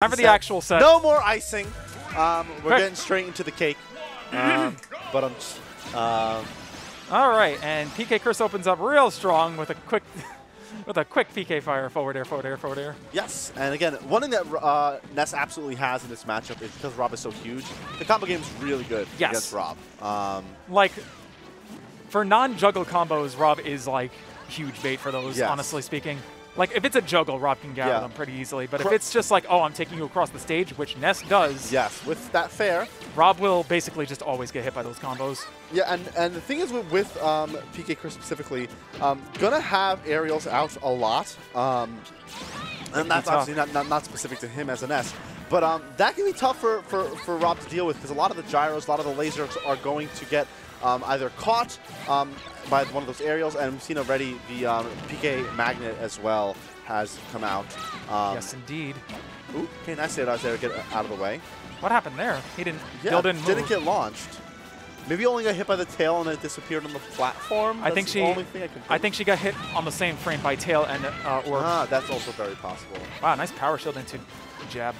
Time for the actual set. No more icing. We're getting straight into the cake. But I'm just... All right, and PkChris opens up real strong with a quick... with a quick PK fire, forward air, forward air, forward air. Yes, and again, one thing that Ness absolutely has in this matchup is because Rob is so huge, the combo game is really good against Rob. Like, for non-juggle combos, Rob is like huge bait for those, honestly speaking. Like, if it's a juggle, Rob can gather them pretty easily. But if it's just like, oh, I'm taking you across the stage, which Ness does. Yes, with that fair. Rob will basically just always get hit by those combos. Yeah, and the thing is with PkChris specifically, gonna have aerials out a lot. And that's obviously not specific to him as an S. But that can be tough for Rob to deal with because a lot of the gyros, a lot of the lasers are going to get either caught by one of those aerials, and we've seen already the PK magnet as well has come out. Yes, indeed. Ooh, okay, nice save out there to get out of the way. What happened there? He didn't. Yeah, Dill didn't get launched. Maybe only got hit by the tail and it disappeared on the platform. That's the only thing I can think. I think she got hit on the same frame by tail and or. Ah, that's also very possible. Wow, nice power shield into jab.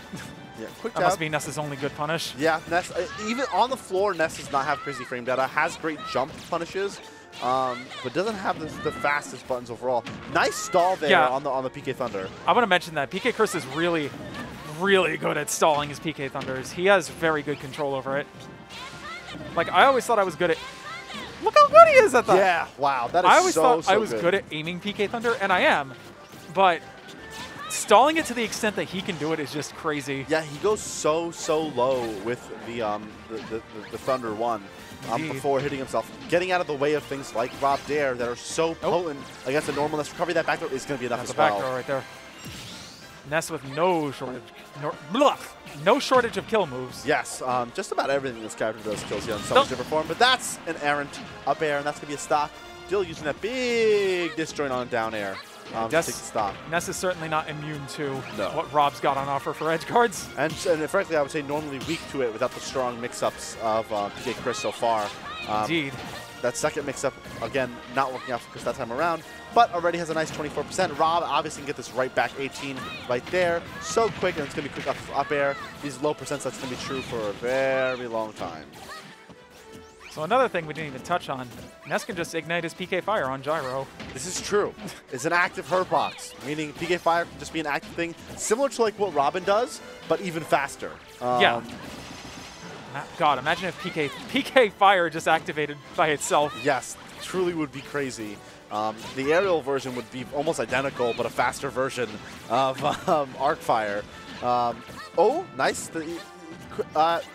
Yeah, quick jab. That must be Ness's only good punish. Yeah, Ness. Even on the floor, Ness does not have crazy frame data. Has great jump punishes, but doesn't have the fastest buttons overall. Nice stall there on the PK Thunder. I want to mention that PkChris is really, really good at stalling his PK Thunders. He has very good control over it. Like I always thought I was good at. Look how good he is at that. Yeah, wow, that is so good. I always thought I was good at aiming PK Thunder, and I am, but. Stalling it to the extent that he can do it is just crazy. Yeah, he goes so low with the Thunder 1 before hitting himself. Getting out of the way of things like Rob Dare that are so potent against a normal Ness recovery. That back throw is going to be enough as well. That's a back throw right there. Ness with no shortage of kill moves. Yes, just about everything this character does kills you in some different form. But that's an errant up air, and that's going to be a stock. Dill using that big disjoint on down air. Ness is certainly not immune to what Rob's got on offer for edge guards. And frankly, I would say normally weak to it without the strong mix-ups of PkChris so far. Indeed. That second mix-up, again, not working out for Chris that time around, but already has a nice 24%. Rob obviously can get this right back 18 right there. So quick, and it's going to be quick up air. These low percents, that's going to be true for a very long time. So another thing we didn't even touch on, Ness can just ignite his PK Fire on gyro. This is true. It's an active herb box, meaning PK Fire can just be an active thing, similar to like what Robin does, but even faster. Yeah. God, imagine if PK Fire just activated by itself. Yes, truly would be crazy. The aerial version would be almost identical, but a faster version of Arc Fire. Oh, nice.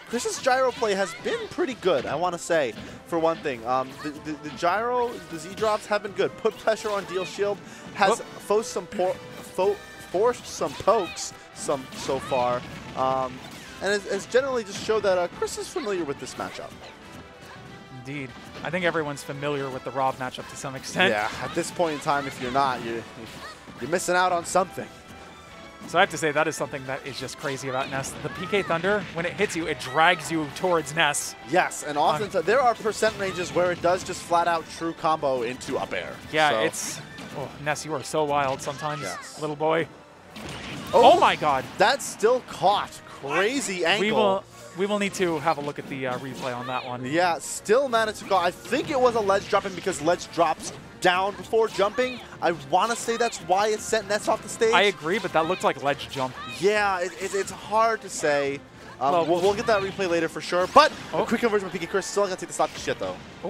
Chris's gyro play has been pretty good, I want to say, for one thing. The gyro, the Z-drops have been good. Put pressure on Deal Shield, has forced some pokes so far, and has generally just showed that Chris is familiar with this matchup. Indeed. I think everyone's familiar with the Rob matchup to some extent. Yeah, at this point in time, if you're not, you're missing out on something. So I have to say that is something that is just crazy about Ness. The PK Thunder, when it hits you, it drags you towards Ness. Yes, and often there are percent ranges where it does just flat out true combo into up air. Yeah, so. Oh, Ness, you are so wild sometimes, little boy. Oh, my God. That's still caught. Crazy angle. We will need to have a look at the replay on that one. Yeah, still managed to go. I think it was a ledge dropping because ledge drops down before jumping. I want to say that's why it sent Ness off the stage. I agree, but that looked like ledge jump. Yeah, it's hard to say. We'll get that replay later for sure. But a quick conversion with PkChris. Still going to take the stop to shit, though. Oh.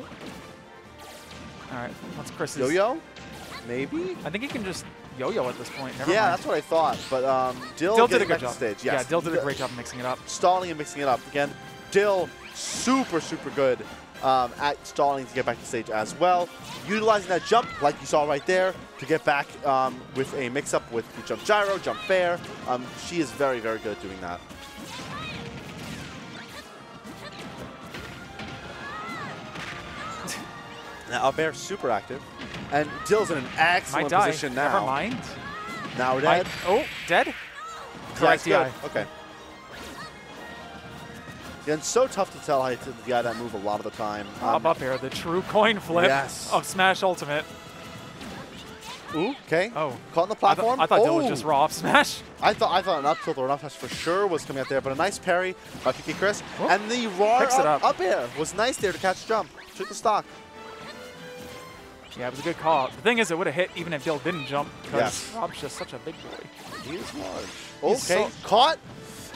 All right. What's Chris's? Yo-yo? Maybe? I think he can just yo-yo at this point. Never mind. That's what I thought. But Dill did a good job. Yes. Yeah, Dill did a great job of mixing it up. Stalling and mixing it up. Again, Dill, super good at stalling to get back to stage as well. Utilizing that jump, like you saw right there, to get back with a mix-up with the jump gyro, jump fair. She is very good at doing that. Now, up air super active. And Dill's in an excellent position now. Never mind. Now we're dead. Dead? Correct DI. Okay. And so tough to tell how to DI that move a lot of the time. Up air, the true coin flip of Smash Ultimate. Ooh. Okay. Oh. Caught on the platform. I thought Dill was just raw up smash. I thought an up tilt or an up smash for sure was coming out there, but a nice parry by PkChris. And the raw up air was nice there to catch jump. Shoot the stock. Yeah, it was a good call. The thing is, it would have hit even if Dill didn't jump, because Rob's just such a big boy. He is large. Okay. So caught.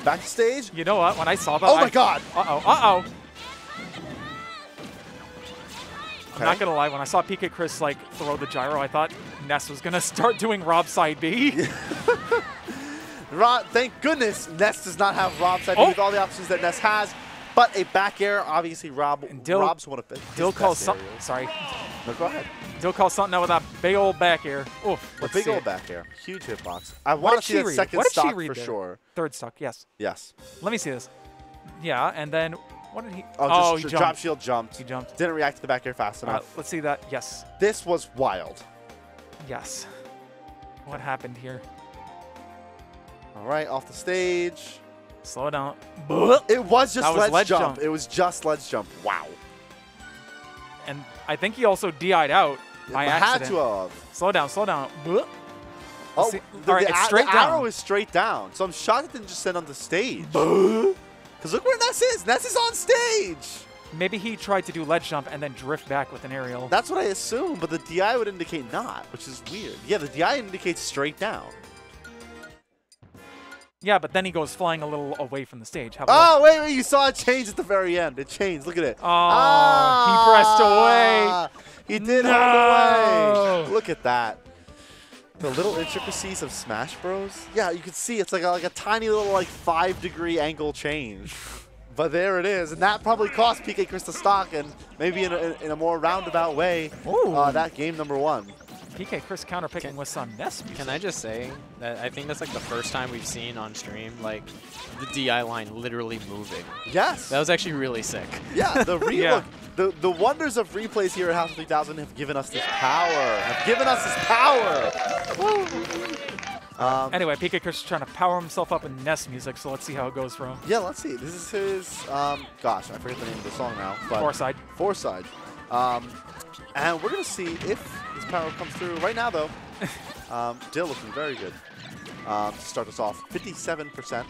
Back to stage. You know what? When I saw that, oh my god! Uh-oh, uh-oh. Okay. I'm not going to lie, when I saw PkChris like throw the gyro, I thought Ness was going to start doing Rob side B. Rob, thank goodness Ness does not have Rob side B with all the options that Ness has. But a back air, obviously Rob's one of his best something. Sorry. No, go ahead. Dill calls something out with that big old back air. Oof. The big old back air. Huge hitbox. I want to see the second stock for sure. Third stock, yes. Yes. Let me see this. Yeah, and then what did he? Oh, he drop shield jumped. He jumped. Didn't react to the back air fast enough. Let's see that. Yes. This was wild. Yes. What happened here? All right, off the stage. Slow down. It was just ledge jump. It was just ledge jump. Wow. And I think he also DI'd out by accident. Had to have. Slow down, slow down. Oh, the arrow is straight down. So I'm shocked it didn't just send on the stage. Because look where Ness is. Ness is on stage. Maybe he tried to do ledge jump and then drift back with an aerial. That's what I assume, but the DI would indicate not, which is weird. Yeah, the DI indicates straight down. Yeah, but then he goes flying a little away from the stage. Oh, wait, you saw it change at the very end. It changed. Look at it. Oh, he pressed away. He did hold away. Look at that. The little intricacies of Smash Bros. Yeah, you can see it's like a tiny little 5-degree angle change. But there it is. And that probably cost PkChris the stock, and maybe in a more roundabout way, that game number one. PkChris counterpicking with some Ness music. Can I just say that I think that's like the first time we've seen on stream like the DI line literally moving. Yes. That was actually really sick. Yeah, the relook. Yeah. The wonders of replays here at House of 3000 have given us this power. Have given us this power. Anyway, PkChris is trying to power himself up in Ness music, so let's see how it goes for him. Yeah, let's see. This is his gosh, I forget the name of the song now. But Foreside. Foreside. And we're going to see if his power comes through. Right now, though, Dill looking very good to start us off. 57%.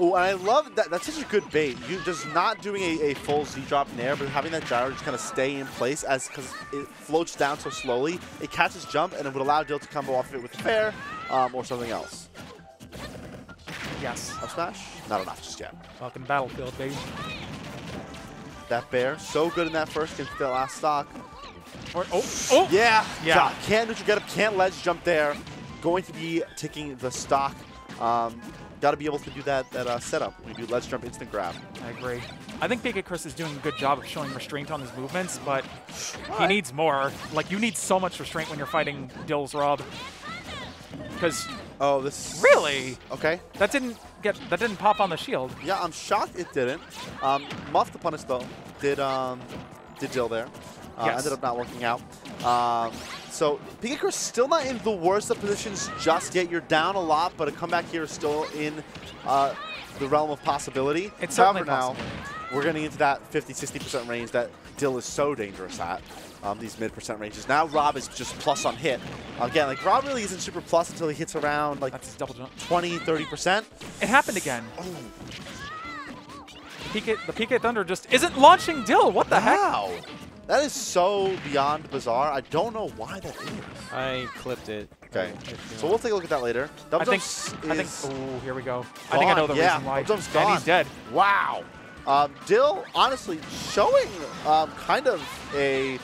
Oh, and I love that. That's such a good bait. You just not doing a full Z drop in air, but having that gyro just kind of stay in place as because it floats down so slowly. It catches jump, and it would allow Dill to combo off of it with a fair or something else. Yes. Up smash? Not enough just yet. Fucking battlefield, baby. That bear, so good in that first, can still last stock. Yeah. God, can't neutral get up, can't ledge jump there. Going to be taking the stock. Got to be able to do that setup when you do ledge jump, instant grab. I agree. I think PkChris is doing a good job of showing restraint on his movements, but he needs more. Like, you need so much restraint when you're fighting Dill's Rob. Because... Oh, this... Really? Okay. That didn't... That didn't pop on the shield. Yeah, I'm shocked it didn't. Muff the punish though. Did Dill there. Yes. Ended up not working out. So PkChris still not in the worst of positions just yet. You're down a lot, but a comeback here is still in the realm of possibility. It's however now, we're getting into that 50-60% range that Dill is so dangerous at. These mid-percent ranges. Now Rob is just plus on hit. Again, like Rob really isn't super plus until he hits around like 20-30%. It happened again. Oh. The PK Thunder just isn't launching Dill. What the heck? That is so beyond bizarre. I don't know why that is. I clipped it. Okay. So we'll take a look at that later. I think. Oh, here we go. Gone. I think I know the reason why. Dump's gone. And he's dead. Wow. Dill, honestly, showing kind of a...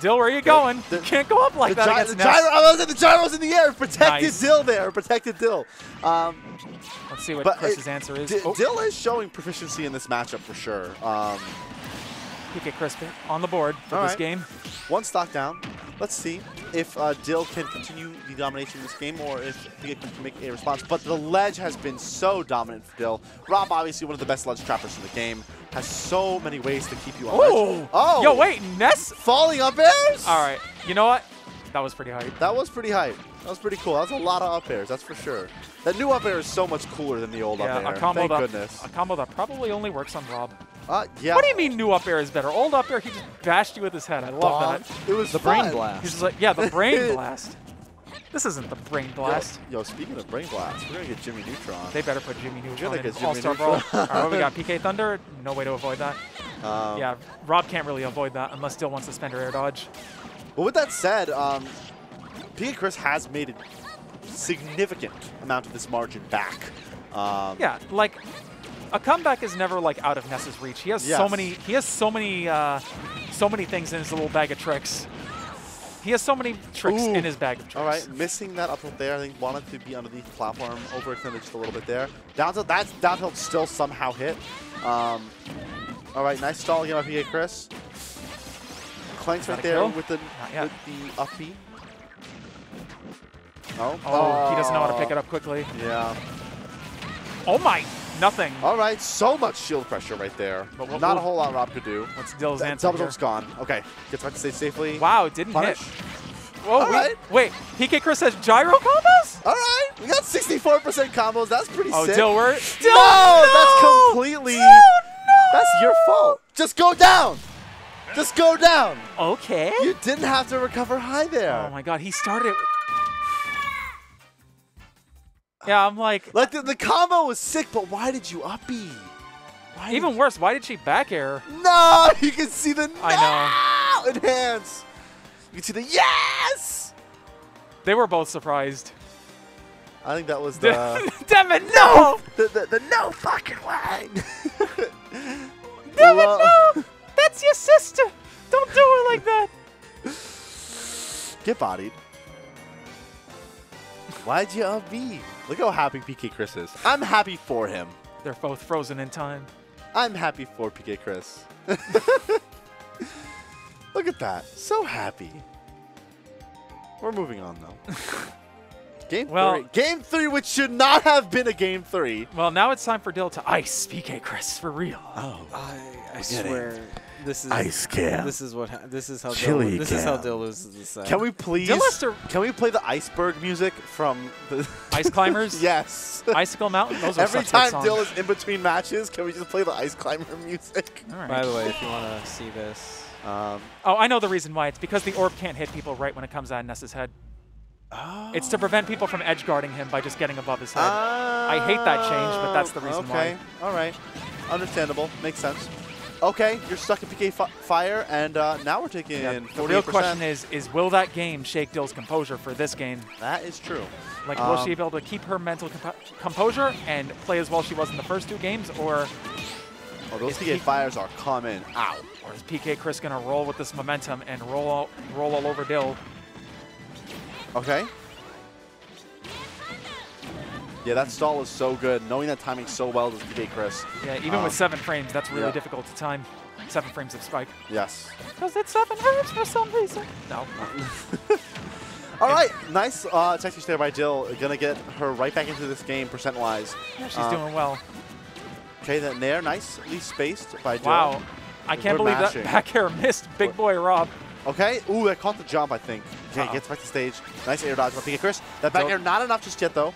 Dill, where are you going? You can't go up like that. The gyro's in the air. Protected Dill there. Protected Dill. Let's see what Chris's answer is. Dill is showing proficiency in this matchup for sure. PkChris on the board for this game. One stock down. Let's see if Dill can continue the domination in this game or if PkChris can make a response. But the ledge has been so dominant for Dill. Rob, obviously one of the best ledge trappers in the game, has so many ways to keep you on ledge. Oh! Yo, wait, Ness? Falling up airs? All right. You know what? That was pretty hype. That was pretty hype. That was pretty cool. That was a lot of up airs, that's for sure. That new up air is so much cooler than the old up air. Thank goodness. A combo that probably only works on Rob. Yeah. What do you mean new up air is better? Old up air, he just bashed you with his head. I love that. It was the brain blast. He's just like, yeah, the brain blast. This isn't the Brain Blast. Yo, speaking of Brain Blast, we're going to get Jimmy Neutron. They better put Jimmy Neutron in All-Star Brawl. All right, we got PK Thunder. No way to avoid that. Yeah, Rob can't really avoid that unless Dill wants to spend her air dodge. Well, with that said, PkChris has made a significant amount of this margin back. Yeah, like a comeback is never like out of Ness's reach. He has so many. He has so many things in his little bag of tricks. He has so many tricks in his bag of tricks. All right, missing that up tilt there. I think wanted to be underneath the platform, overextended just a little bit there. Down tilt. That down tilt still somehow hit. All right, nice stall again by PkChris. Clanks right there with the up B. Oh. Oh, he doesn't know how to pick it up quickly. Yeah. Oh my, nothing. All right, so much shield pressure right there. But what, not a whole lot Rob could do. What's Dill's answer? Double jump's gone. Okay, gets back to safe safely. Wow, didn't hit. Whoa, wait, PkChris has gyro combos? All right, we got 64% combos. That's pretty sick. Oh, Dill, no, that's completely. Dill, no. That's your fault. Just go down. Just go down. Okay. You didn't have to recover high there. Oh my God, he started. Yeah, I'm like the combo was sick, but why did you up B? Even worse, why did she back air? No, you can see the I know. Enhance. You can see the yes. They were both surprised. I think that was the damn it, no. The no fucking way. Damn it, no. That's your sister. Don't do it like that. Get bodied. Why'd you up B? Look how happy PkChris is. I'm happy for him. They're both frozen in time. I'm happy for PkChris. Look at that. So happy. We're moving on, though. Game 3. Game 3, which should not have been a Game 3. Well, now it's time for Dill to ice PkChris for real. Oh, I swear. This is ice cam. This is how Dill loses this side. Can we please? Can we play the iceberg music from the Ice Climbers? Yes. Icicle Mountain. Those are every time Dill is in between matches. Can we just play the Ice Climber music? All right. By the way, if you want to see this, oh, I know the reason why. It's because the orb can't hit people right when it comes out of Ness's head. Oh. It's to prevent people from edge guarding him by just getting above his head. I hate that change, but that's the reason why. All right. Understandable. Makes sense. Okay, you're stuck in PK Fire, and now we're taking 40%. The real question is will that game shake Dill's composure for this game? That is true. Like, will she be able to keep her mental composure and play as well she was in the first two games, or... Oh, those PK Fires are coming out. Or is PkChris going to roll with this momentum and roll all over Dill? Okay. Yeah, that stall is so good. Knowing that timing so well does PkChris. Yeah, even with 7 frames, that's really difficult to time. 7 frames of spike. Yes. Because it's 7 frames for some reason. No. All right, nice technique there by Dill. Gonna get her right back into this game percent-wise. Yeah, she's doing well. Okay, then there, nicely spaced by Dill. Wow, I can't believe that back air missed big boy Rob. Okay, ooh, that caught the jump, I think. Okay, gets back to stage. Nice air dodge by PkChris. That back air not enough just yet, though.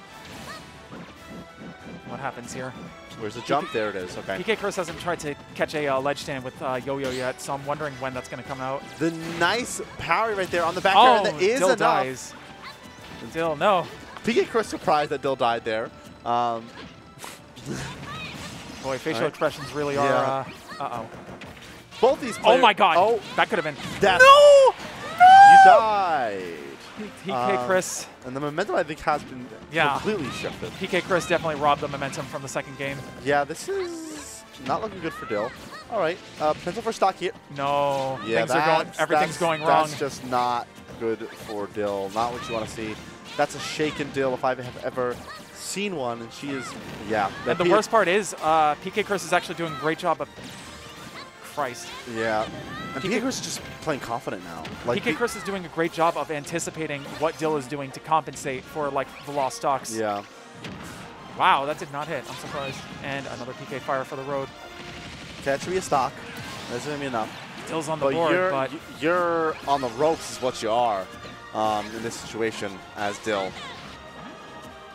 What happens here? Where's the jump? There it is. Okay. PkChris hasn't tried to catch a ledge stand with yo-yo yet, so I'm wondering when that's going to come out. The nice power right there on the back air. That is Dill enough. Dies. Dill, no. PkChris surprised that Dill died there. Boy, facial expressions really are. Uh-oh. Both these players. Oh my God. Oh, that could have been. Death. No! No! You died. PkChris. And the momentum, I think, has been completely shifted. PkChris definitely robbed the momentum from the second game. Yeah, this is not looking good for Dill. All right, potential for stock here. No, yeah, everything's going wrong. That's just not good for Dill. Not what you want to see. That's a shaken Dill if I have ever seen one, and she is, And the worst part is PkChris is actually doing a great job of... Christ. Yeah. And PkChris is just playing confident now. Like, PkChris is doing a great job of anticipating what Dill is doing to compensate for like the lost stocks. Yeah. Wow, that did not hit. I'm surprised. And another PK Fire for the road. Okay, that should be a stock. That's gonna be enough. Dill's on the board, but you're on the ropes is what you are in this situation as Dill.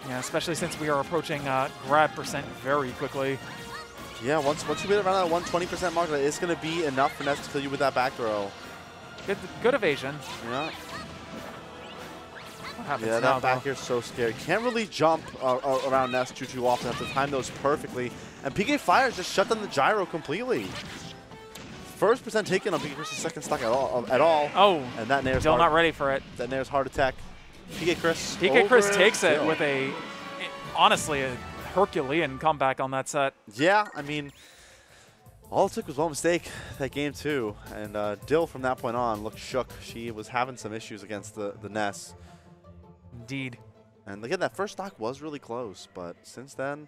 Yeah, especially since we are approaching grab percent very quickly. Yeah, once you get around that 120% mark, it's going to be enough for Ness to kill you with that back throw. Good evasion. Yeah. What happens now. Yeah, that back air's so scary. Can't really jump around Ness too often. Have to time those perfectly. And PK Fire just shut down the gyro completely. First percent taken on PkChris' second stock at all. Oh, and that Nair's still not ready for it. That Nair's hard attack. PkChris takes it with a, honestly, a Herculean comeback on that set. Yeah, I mean, all it took was one mistake that game too, and Dill from that point on looked shook. She was having some issues against the Ness. Indeed. And again, that first stock was really close, but since then,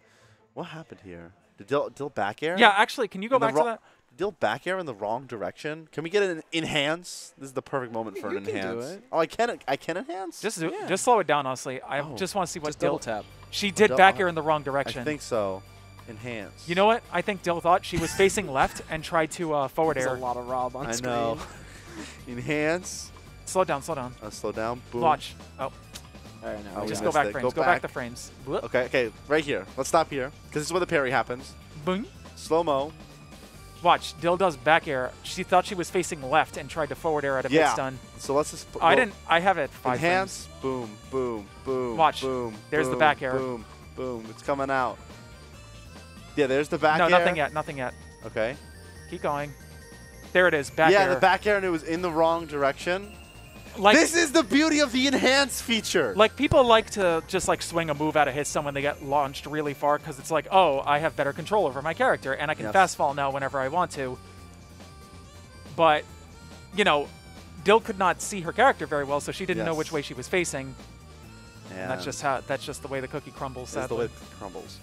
what happened here? Did Dill back air? Yeah, actually, can you go back to that? Dill back air in the wrong direction. Can we get an enhance? This is the perfect moment for an enhance. Do it. Oh, I can enhance. Just slow it down, honestly. I just want to see what Dill tap. She did back air in the wrong direction. I think so. Enhance. You know what? I think Dill thought she was facing left and tried to forward air. There's a lot of Rob on screen. I know. Enhance. Slow down. Slow down. Slow down. Boom. Launch. Oh. All right, no, just go back frames. Go back to frames. Okay. Okay. Right here. Let's stop here because this is where the parry happens. Boom. Slow mo. Watch, Dill does back air. She thought she was facing left and tried to forward air at a mid stun. So let's just. I didn't. I have it. 5 enhance. Frames. Boom. Boom. Boom. Watch. Boom. There's the back air. Boom. Boom. It's coming out. Yeah, there's the back air. No, nothing yet. Nothing yet. Okay. Keep going. There it is. Back air. Yeah, the back air, and it was in the wrong direction. Like, this is the beauty of the enhance feature. Like, people like to just like swing a move out of his stun when they get launched really far because it's like, oh, I have better control over my character and I can fast fall now whenever I want to. But, you know, Dill could not see her character very well, so she didn't know which way she was facing. And that's just the way the cookie crumbles. That's the way it crumbles.